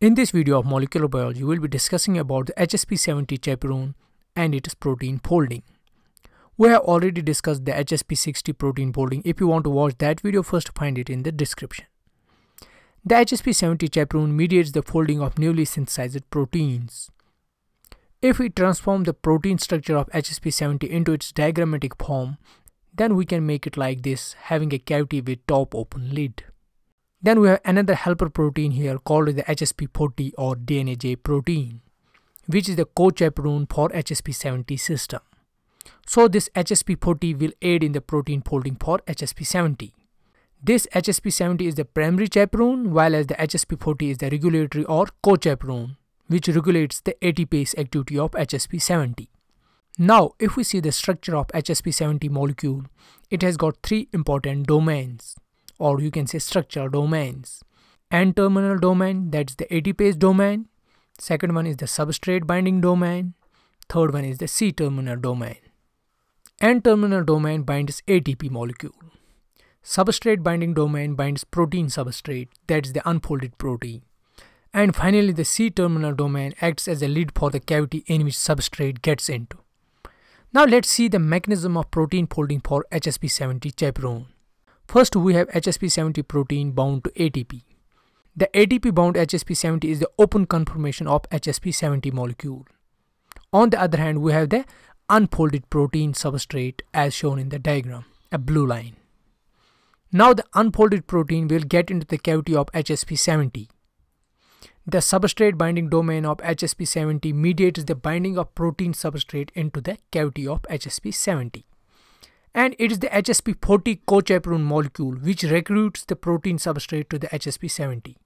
In this video of molecular biology, we will be discussing about the Hsp70 chaperone and its protein folding. We have already discussed the Hsp60 protein folding. If you want to watch that video, first find it in the description. The Hsp70 chaperone mediates the folding of newly synthesized proteins. If we transform the protein structure of Hsp70 into its diagrammatic form, then we can make it like this, having a cavity with top open lid. Then we have another helper protein here called the Hsp40 or DNAJ protein, which is the co-chaperone for Hsp70 system. So this Hsp40 will aid in the protein folding for Hsp70. This Hsp70 is the primary chaperone, while as the Hsp40 is the regulatory or co-chaperone, which regulates the ATPase activity of Hsp70. Now, if we see the structure of Hsp70 molecule, it has got three important domains, or you can say structural domains. N-terminal domain, that's the ATPase domain. Second one is the substrate binding domain. Third one is the C-terminal domain. N-terminal domain binds ATP molecule. Substrate binding domain binds protein substrate, that's the unfolded protein. And finally, the C-terminal domain acts as a lid for the cavity in which substrate gets into. Now let's see the mechanism of protein folding for Hsp70 chaperone. First, we have Hsp70 protein bound to ATP. The ATP bound Hsp70 is the open conformation of Hsp70 molecule. On the other hand, we have the unfolded protein substrate as shown in the diagram, a blue line. Now the unfolded protein will get into the cavity of Hsp70. The substrate binding domain of Hsp70 mediates the binding of protein substrate into the cavity of Hsp70. And it is the Hsp40 co-chaperone molecule which recruits the protein substrate to the Hsp70.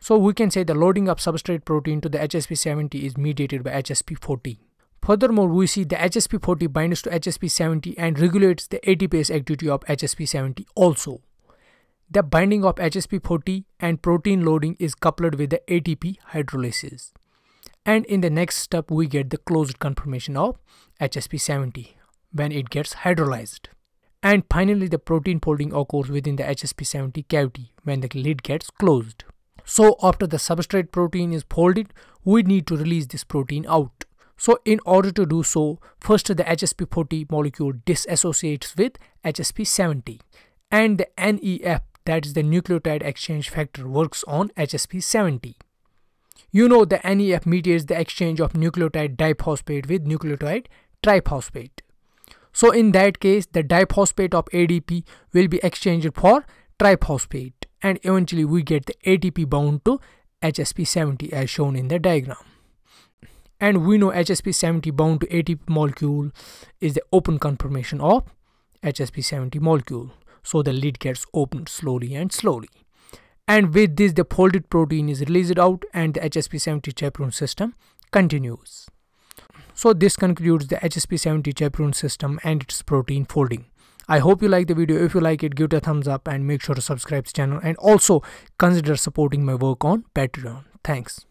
So we can say the loading of substrate protein to the Hsp70 is mediated by Hsp40. Furthermore, we see the Hsp40 binds to Hsp70 and regulates the ATPase activity of Hsp70 also. The binding of Hsp40 and protein loading is coupled with the ATP hydrolysis. And in the next step, we get the closed conformation of Hsp70 when it gets hydrolyzed. And finally, the protein folding occurs within the Hsp70 cavity when the lid gets closed. So after the substrate protein is folded, we need to release this protein out. So in order to do so, first the Hsp40 molecule disassociates with Hsp70 and the NEF, that is the nucleotide exchange factor, works on Hsp70. You know the NEF mediates the exchange of nucleotide diphosphate with nucleotide triphosphate. So in that case, the diphosphate of ADP will be exchanged for triphosphate. And eventually we get the ATP bound to Hsp70 as shown in the diagram. And we know Hsp70 bound to ATP molecule is the open conformation of Hsp70 molecule. So the lid gets opened slowly and slowly. And with this, the folded protein is released out and the Hsp70 chaperone system continues. So this concludes the Hsp70 chaperone system and its protein folding. I hope you like the video. If you like it, give it a thumbs up and make sure to subscribe to the channel, and also consider supporting my work on Patreon. Thanks.